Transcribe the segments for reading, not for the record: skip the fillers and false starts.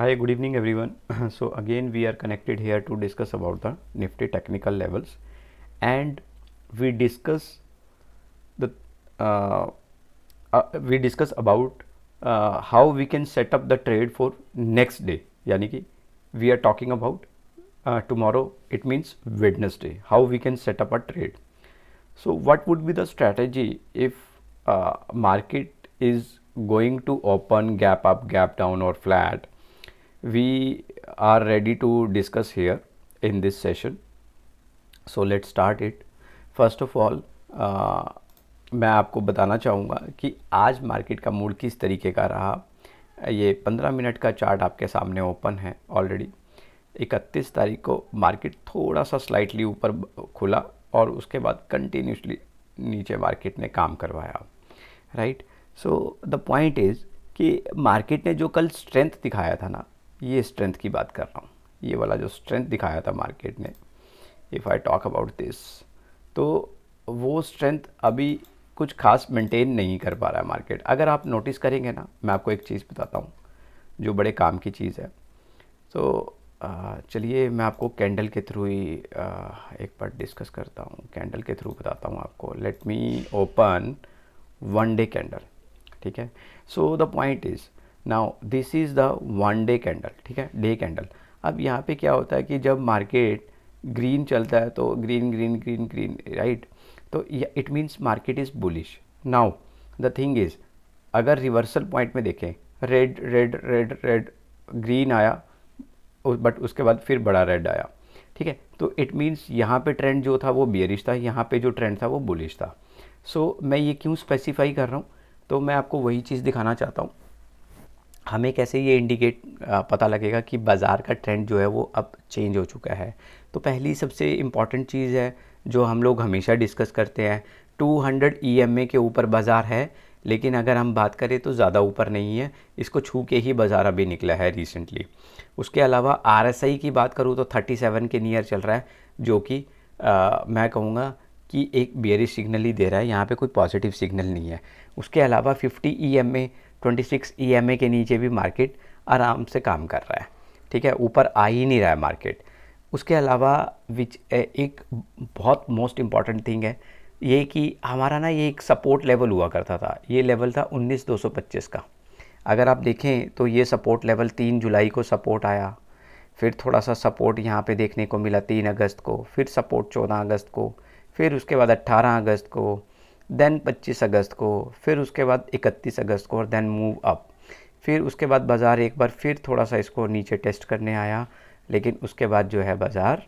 Hi, good evening everyone. So again we are connected here to discuss about the Nifty technical levels, and we discuss the how we can set up the trade for next day. यानी कि we are talking about tomorrow. It means Wednesday. How we can set up a trade. So what would be the strategy if market is going to open gap up, gap down, or flat? We are ready to discuss here in this session. So let's start it. First of all, मैं आपको बताना चाहूँगा कि आज market का mood किस तरीके का रहा. ये 15 मिनट का चार्ट आपके सामने ओपन है ऑलरेडी. 31 तारीख को मार्केट थोड़ा सा स्लाइटली ऊपर खुला और उसके बाद कंटिन्यूसली नीचे मार्केट ने काम करवाया, right. So the point is कि मार्केट ने जो कल स्ट्रेंथ दिखाया था ना, ये स्ट्रेंथ की बात कर रहा हूँ. ये वाला जो स्ट्रेंथ दिखाया था मार्केट ने, if I talk about this, तो वो स्ट्रेंथ अभी कुछ खास मेंटेन नहीं कर पा रहा है मार्केट. अगर आप नोटिस करेंगे ना, मैं आपको एक चीज़ बताता हूँ जो बड़े काम की चीज़ है. तो चलिए मैं आपको कैंडल के थ्रू ही एक बार डिस्कस करता हूँ. कैंडल के थ्रू बताता हूँ आपको. Let me open one day candle, ठीक है. So the point is now this is the one day candle, ठीक है, डे कैंडल. अब यहाँ पे क्या होता है कि जब मार्केट ग्रीन चलता है तो green green green green, right. तो it means market is bullish. Now the thing is, अगर रिवर्सल पॉइंट में देखें, red red red red green आया, बट उसके बाद फिर बड़ा रेड आया, ठीक है. तो इट मीन्स यहाँ पे ट्रेंड जो था वो बेयरिश था, यहाँ पे जो ट्रेंड था वो बुलिश था. सो मैं ये क्यों स्पेसिफाई कर रहा हूँ, तो मैं आपको वही चीज़ दिखाना चाहता हूँ. हमें कैसे ये इंडिकेट पता लगेगा कि बाज़ार का ट्रेंड जो है वो अब चेंज हो चुका है. तो पहली सबसे इम्पॉर्टेंट चीज़ है जो हम लोग हमेशा डिस्कस करते हैं, 200 EMA के ऊपर बाज़ार है, लेकिन अगर हम बात करें तो ज़्यादा ऊपर नहीं है, इसको छू के ही बाज़ार अभी निकला है रिसेंटली. उसके अलावा RSI की बात करूँ तो 37 के नियर चल रहा है, जो कि मैं कहूँगा कि एक बेयरिश सिग्नल ही दे रहा है, यहाँ पे कोई पॉजिटिव सिग्नल नहीं है. उसके अलावा 50 EMA, 26 EMA के नीचे भी मार्केट आराम से काम कर रहा है, ठीक है, ऊपर आ ही नहीं रहा है मार्केट. उसके अलावा एक बहुत मोस्ट इम्पॉर्टेंट थिंग है ये कि हमारा ना ये एक सपोर्ट लेवल हुआ करता था. ये लेवल था 19,225 का. अगर आप देखें तो ये सपोर्ट लेवल 3 जुलाई को सपोर्ट आया, फिर थोड़ा सा सपोर्ट यहाँ पर देखने को मिला 3 अगस्त को, फिर सपोर्ट 14 अगस्त को, फिर उसके बाद 18 अगस्त को, देन 25 अगस्त को, फिर उसके बाद 31 अगस्त को, और देन मूव अप. फिर उसके बाद बाज़ार एक बार फिर थोड़ा सा इसको नीचे टेस्ट करने आया, लेकिन उसके बाद जो है बाज़ार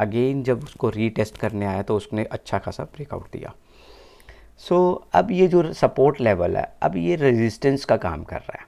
अगेन जब उसको रीटेस्ट करने आया तो उसने अच्छा खासा ब्रेकआउट दिया. सो अब ये जो सपोर्ट लेवल है, अब ये रेजिस्टेंस का काम कर रहा है,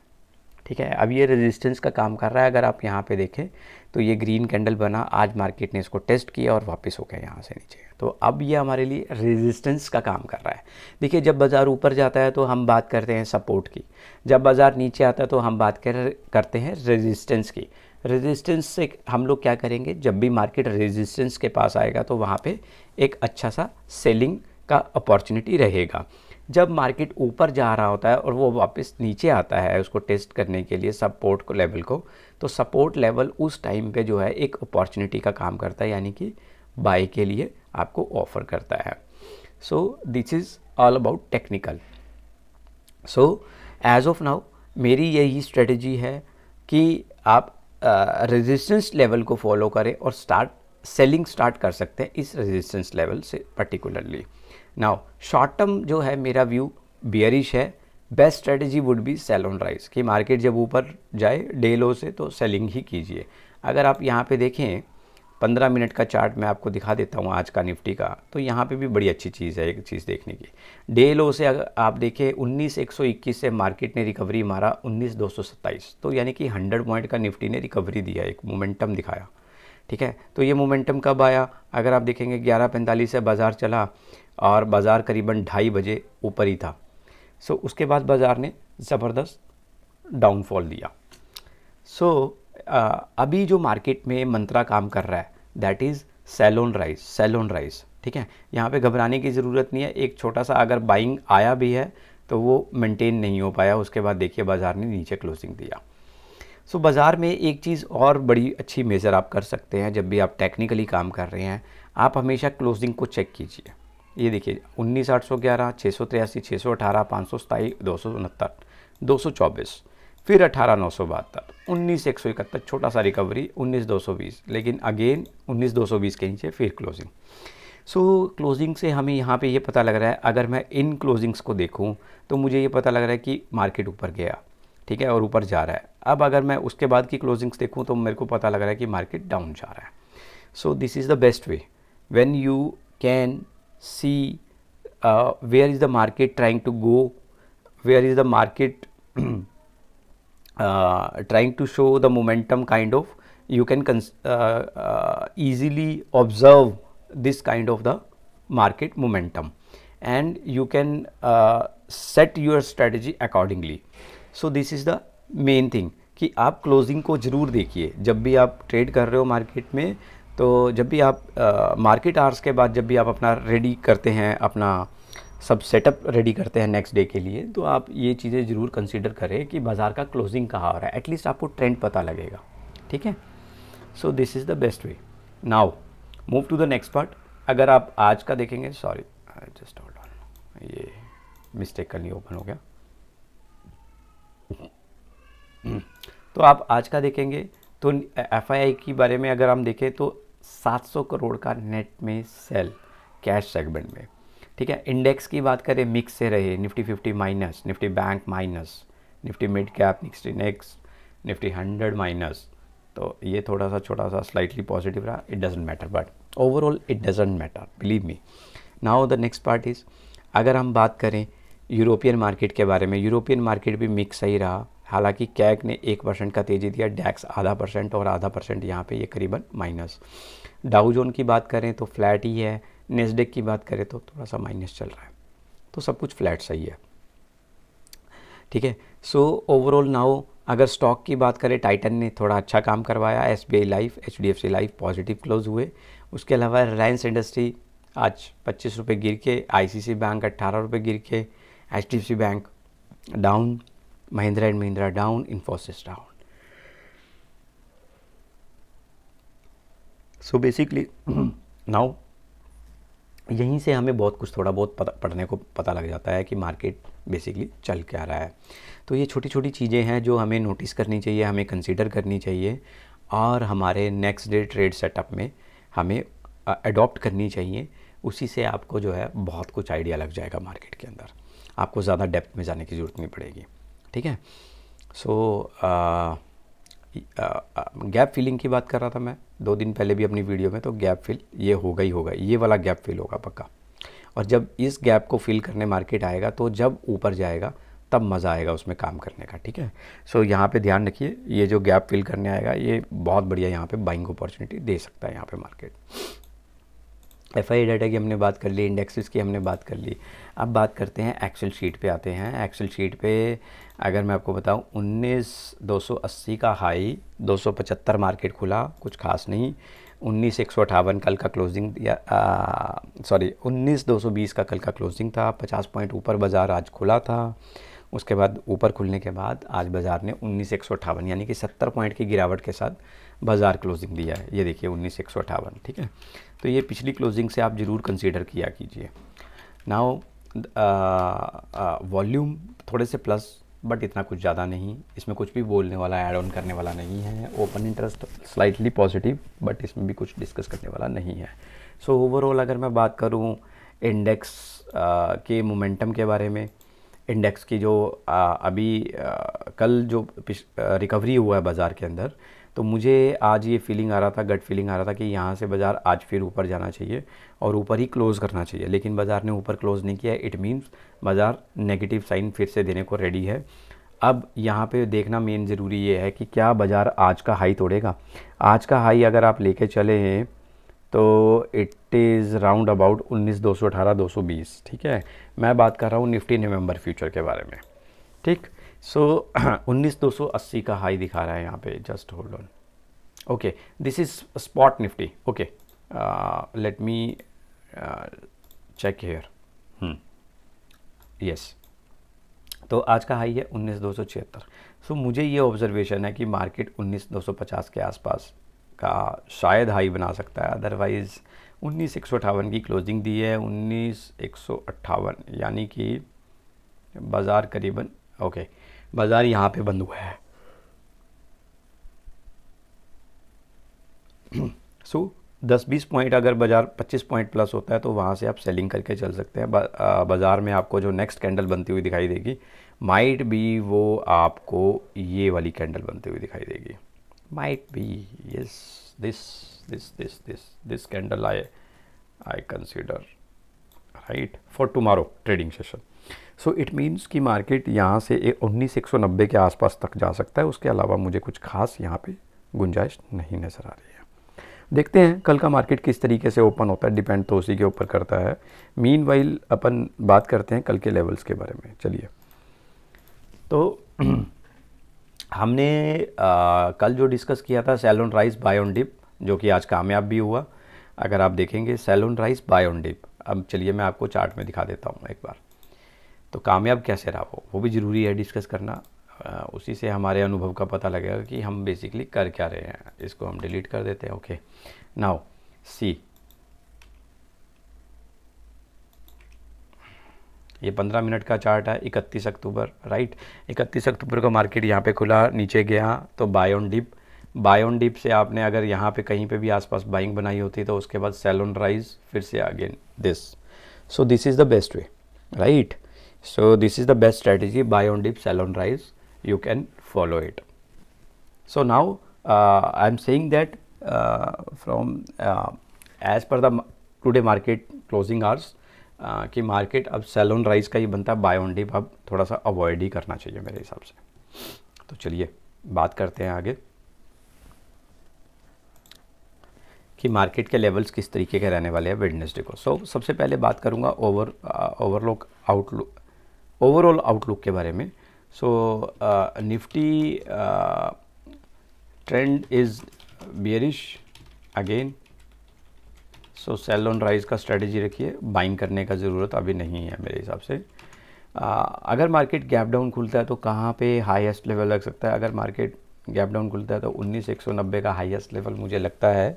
ठीक है. अब ये रेजिस्टेंस का काम कर रहा है. अगर आप यहाँ पे देखें तो ये ग्रीन कैंडल बना, आज मार्केट ने इसको टेस्ट किया और वापस हो गया यहाँ से नीचे. तो अब ये हमारे लिए रेजिस्टेंस का काम कर रहा है. देखिए, जब बाज़ार ऊपर जाता है तो हम बात करते हैं सपोर्ट की, जब बाज़ार नीचे आता है तो हम बात करते हैं रेजिस्टेंस की. रेजिस्टेंस से हम लोग क्या करेंगे, जब भी मार्केट रेजिस्टेंस के पास आएगा तो वहाँ पर एक अच्छा सा सेलिंग का अपॉर्चुनिटी रहेगा. जब मार्केट ऊपर जा रहा होता है और वो वापस नीचे आता है उसको टेस्ट करने के लिए सपोर्ट को लेवल को, तो सपोर्ट लेवल उस टाइम पे जो है एक अपॉर्चुनिटी का काम करता है, यानी कि बाय के लिए आपको ऑफ़र करता है. So this is all about technical. So as of now मेरी यही स्ट्रेटजी है कि आप रेजिस्टेंस लेवल को फॉलो करें और सेलिंग स्टार्ट कर सकते हैं इस रेजिस्टेंस लेवल से पर्टिकुलरली. नाउ शॉर्ट टर्म जो है मेरा व्यू बियरिश है. Best strategy would be sell on rise, कि मार्केट जब ऊपर जाए डे लो से तो सेलिंग ही कीजिए. अगर आप यहाँ पे देखें 15 मिनट का चार्ट मैं आपको दिखा देता हूँ आज का निफ्टी का, तो यहाँ पे भी बड़ी अच्छी चीज़ है, एक चीज़ देखने की. डे लो से अगर आप देखें 19,121 से मार्केट ने रिकवरी मारा 19,227, तो यानी कि 100 पॉइंट का निफ्टी ने रिकवरी दिया, एक मोमेंटम दिखाया, ठीक है. तो ये मोमेंटम कब आया, अगर आप देखेंगे 11:45 से बाज़ार चला और बाज़ार करीबन 2:30 बजे ऊपर ही था. सो उसके बाद बाज़ार ने ज़बरदस्त डाउनफॉल दिया. सो अभी जो मार्केट में मंत्रा काम कर रहा है that is sell on rise, sell on rise, ठीक है. यहाँ पे घबराने की ज़रूरत नहीं है. एक छोटा सा अगर बाइंग आया भी है तो वो मेंटेन नहीं हो पाया, उसके बाद देखिए बाज़ार ने नीचे क्लोजिंग दिया. सो बाज़ार में एक चीज़ और बड़ी अच्छी मेज़र आप कर सकते हैं, जब भी आप टेक्निकली काम कर रहे हैं आप हमेशा क्लोजिंग को चेक कीजिए। ये देखिए 19,811, 683, 618, 527, 269, 224, फिर 18,972, 19,171, छोटा सा रिकवरी 19,220, लेकिन अगेन 19,220 के नीचे फिर क्लोजिंग। सो क्लोजिंग से हमें यहाँ पे ये पता लग रहा है, अगर मैं इन क्लोजिंग्स को देखूँ तो मुझे ये पता लग रहा है कि मार्केट ऊपर गया, ठीक है, और ऊपर जा रहा है। अब अगर मैं उसके बाद की क्लोजिंग्स देखूँ तो मेरे को पता लग रहा है कि मार्केट डाउन जा रहा है। So this is the best way when you can see where is the market trying to go, where is the market trying to show the momentum, kind of you can easily observe this kind of the market momentum and you can set your strategy accordingly. So this is the main thing कि आप closing को ज़रूर देखिए जब भी आप trade कर रहे हो market में। तो जब भी आप मार्केट आवर्स के बाद जब भी आप अपना रेडी करते हैं, अपना सब सेटअप रेडी करते हैं नेक्स्ट डे के लिए, तो आप ये चीज़ें ज़रूर कंसीडर करें कि बाज़ार का क्लोजिंग कहाँ हो रहा है, एटलीस्ट आपको ट्रेंड पता लगेगा, ठीक है। So this is the best way. Now move to the next part. अगर आप आज का देखेंगे, सॉरी जस्ट होल्ड ऑन, ये मिस्टेकली ओपन हो गया। तो आप आज का देखेंगे तो एफआईआई के बारे में अगर हम देखें तो 700 करोड़ का नेट में सेल कैश सेगमेंट में, ठीक है। इंडेक्स की बात करें मिक्स से रहे, Nifty 50 minus, Nifty bank minus, Nifty mid cap, Nifty next, Nifty 100 minus, तो ये थोड़ा सा छोटा सा स्लाइटली पॉजिटिव रहा। It doesn't matter, but overall it doesn't matter, believe me. Now the next part is, अगर हम बात करें यूरोपियन मार्केट के बारे में, यूरोपियन मार्केट भी मिक्स ही रहा, हालांकि कैक ने 1% का तेज़ी दिया, डैक्स आधा % और आधा % यहाँ पे ये करीबन माइनस। डाउ जोन की बात करें तो फ्लैट ही है, नेस्डेक की बात करें तो थोड़ा सा माइनस चल रहा है, तो सब कुछ फ्लैट सही है, ठीक है। सो ओवरऑल नाउ अगर स्टॉक की बात करें, टाइटन ने थोड़ा अच्छा काम करवाया, SBI life, HDFC life positive close हुए। उसके अलावा रिलायंस इंडस्ट्री आज 25 रुपये गिर के, आईसीसी बैंक 18 रुपये गिर के, HDFC bank down, Mahindra and Mahindra down, Infosys down. So basically now यहीं से हमें बहुत कुछ थोड़ा बहुत पढ़ने को पता लग जाता है कि मार्केट बेसिकली चल क्या रहा है। तो ये छोटी छोटी चीज़ें हैं जो हमें नोटिस करनी चाहिए, हमें कंसीडर करनी चाहिए और हमारे नेक्स्ट डे ट्रेड सेटअप में हमें अडॉप्ट करनी चाहिए। उसी से आपको जो है बहुत कुछ आइडिया लग जाएगा मार्केट के अंदर, आपको ज़्यादा डेप्थ में जाने की ज़रूरत नहीं पड़ेगी, ठीक है। सो गैप फिलिंग की बात कर रहा था मैं 2 दिन पहले भी अपनी वीडियो में, तो गैप फिल ये होगा ही होगा, ये वाला गैप फिल होगा पक्का। और जब इस गैप को फिल करने मार्केट आएगा तो जब ऊपर जाएगा तब मज़ा आएगा उसमें काम करने का, ठीक है। सो यहाँ पे ध्यान रखिए, ये जो गैप फिल करने आएगा ये बहुत बढ़िया यहाँ पे बाइंग अपॉर्चुनिटी दे सकता है यहाँ पे मार्केट। एफआईआई डाटा की हमने बात कर ली, इंडेक्सेस की हमने बात कर ली, अब बात करते हैं एक्सेल शीट पे आते हैं। एक्सेल शीट पे अगर मैं आपको बताऊं 19,280 का हाई, 275 मार्केट खुला, कुछ खास नहीं। 19,158 कल का क्लोजिंग दिया, सॉरी 19,220 का कल का क्लोजिंग था। 50 पॉइंट ऊपर बाज़ार आज खुला था, उसके बाद ऊपर खुलने के बाद आज बाज़ार ने 19,158 यानी कि 70 पॉइंट की गिरावट के साथ बाज़ार क्लोजिंग दिया है। ये देखिए 19,158, ठीक है। तो ये पिछली क्लोजिंग से आप ज़रूर कंसीडर किया कीजिए। नाउ वॉल्यूम थोड़े से प्लस, बट इतना कुछ ज़्यादा नहीं, इसमें कुछ भी बोलने वाला ऐड ऑन करने वाला नहीं है। Open interest slightly positive, but इसमें भी कुछ डिस्कस करने वाला नहीं है। सो ओवरऑल अगर मैं बात करूं इंडेक्स के मोमेंटम के बारे में, इंडेक्स की जो अभी कल जो रिकवरी हुआ है बाज़ार के अंदर, तो मुझे आज ये फीलिंग आ रहा था, गट फीलिंग आ रहा था कि यहाँ से बाज़ार आज फिर ऊपर जाना चाहिए और ऊपर ही क्लोज़ करना चाहिए, लेकिन बाज़ार ने ऊपर क्लोज़ नहीं किया। इट मीन्स बाज़ार नेगेटिव साइन फिर से देने को रेडी है। अब यहाँ पे देखना मेन ज़रूरी ये है कि क्या बाज़ार आज का हाई तोड़ेगा। आज का हाई अगर आप लेके चले हैं तो इट इज़ राउंड अबाउट 19,218-220, ठीक है। मैं बात कर रहा हूँ निफ्टी नवम्बर फ्यूचर के बारे में, ठीक। सो 19,280 का हाई दिखा रहा है यहाँ पे, just hold on. Okay, this is spot Nifty. Okay, let me check here. Yes, तो आज का हाई है 19,276। सो मुझे ये ऑब्जर्वेशन है कि मार्केट 19,250 के आसपास का शायद हाई बना सकता है, अदरवाइज़ 19,158 की क्लोजिंग दी है 19,158, यानी कि बाज़ार करीबन बाज़ार यहाँ पे बंद हुआ है। सो 10-20 पॉइंट अगर बाज़ार 25 पॉइंट प्लस होता है तो वहाँ से आप सेलिंग करके चल सकते हैं। बाज़ार में आपको जो नेक्स्ट कैंडल बनती हुई दिखाई देगी, माइट बी वो आपको ये वाली कैंडल बनती हुई दिखाई देगी, might be, yes, this candle I consider right for tomorrow trading session. So it means कि मार्केट यहाँ से 19,190 के आसपास तक जा सकता है, उसके अलावा मुझे कुछ खास यहाँ पे गुंजाइश नहीं नज़र आ रही है। देखते हैं कल का मार्केट किस तरीके से ओपन होता है, डिपेंड तो उसी के ऊपर करता है। मीनवाइल अपन बात करते हैं कल के लेवल्स के बारे में। चलिए, तो हमने कल जो डिस्कस किया था sell on rise buy on dip, जो कि आज कामयाब भी हुआ। अगर आप देखेंगे sell on rise buy on dip, अब चलिए मैं आपको चार्ट में दिखा देता हूँ एक बार, तो कामयाब कैसे रहा वो भी ज़रूरी है डिस्कस करना। उसी से हमारे अनुभव का पता लगेगा कि हम बेसिकली कर क्या रहे हैं। इसको हम डिलीट कर देते हैं। ओके, नाउ सी, ये 15 मिनट का चार्ट है, 31 अक्टूबर राइट। 31 अक्टूबर को मार्केट यहाँ पे खुला, नीचे गया तो buy on dip. Buy on dip से आपने अगर यहाँ पे कहीं पे भी आसपास बाइंग बनाई होती तो उसके बाद सेल ऑन राइज, फिर से again this. So this is the best way right, so this is the best strategy, buy on dip sell on rise, you can follow it. So now I am saying that from as per the today market closing hours कि market अब sell on rise का ही बनता है, bye on dip अब थोड़ा सा avoid ही करना चाहिए मेरे हिसाब से। तो चलिए बात करते हैं आगे कि मार्केट के लेवल्स किस तरीके के रहने वाले हैं वेडनेसडे को। सो सबसे पहले बात करूँगा ओवरऑल आउटलुक के बारे में। So Nifty trend is bearish again, so sell on rise का स्ट्रेटजी रखिए, बाइंग करने का ज़रूरत अभी नहीं है मेरे हिसाब से। अगर मार्केट गैप डाउन खुलता है तो कहाँ पे हाईएस्ट लेवल लग सकता है? अगर मार्केट गैप डाउन खुलता है तो 19,190 का हाईएस्ट लेवल मुझे लगता है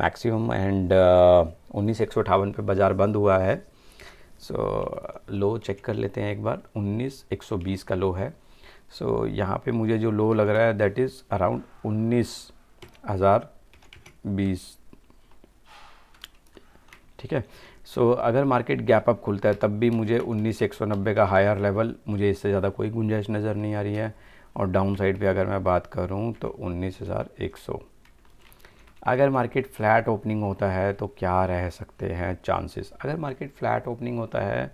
मैक्सिमम, एंड 19,158 पे बाज़ार बंद हुआ है। सो लो चेक कर लेते हैं एक बार, 19,120 का लो है। सो यहाँ पर मुझे जो लो लग रहा है दैट इज़ अराउंड 19,020, ठीक है। सो अगर मार्केट गैप अप खुलता है तब भी मुझे 19,190 का हायर लेवल, मुझे इससे ज़्यादा कोई गुंजाइश नज़र नहीं आ रही है। और डाउन साइड पे अगर मैं बात करूं तो 19,100। अगर मार्केट फ्लैट ओपनिंग होता है तो क्या रह सकते हैं चांसेस? अगर मार्केट फ्लैट ओपनिंग होता है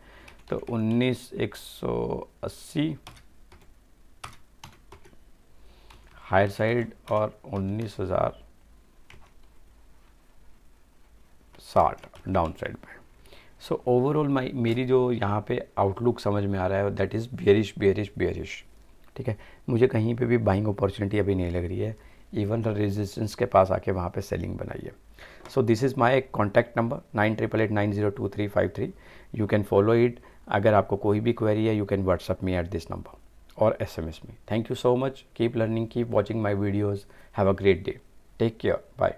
तो 19,180 हायर साइड और 19,060 डाउन साइड पर। सो ओवरऑल मेरी जो यहाँ पे आउटलुक समझ में आ रहा है दैट इज़ बेयरिश, ठीक है। मुझे कहीं पे भी बाइंग अपॉर्चुनिटी अभी नहीं लग रही है, इवन रेजिस्टेंस के पास आके वहाँ पे सेलिंग बनाइए। So this is my contact number 9888902353, you can follow it. अगर आपको कोई भी क्वेरी है you can WhatsApp me at this number और SMS मी। Thank you so much, keep learning, keep watching my videos, have a great day, take care, bye.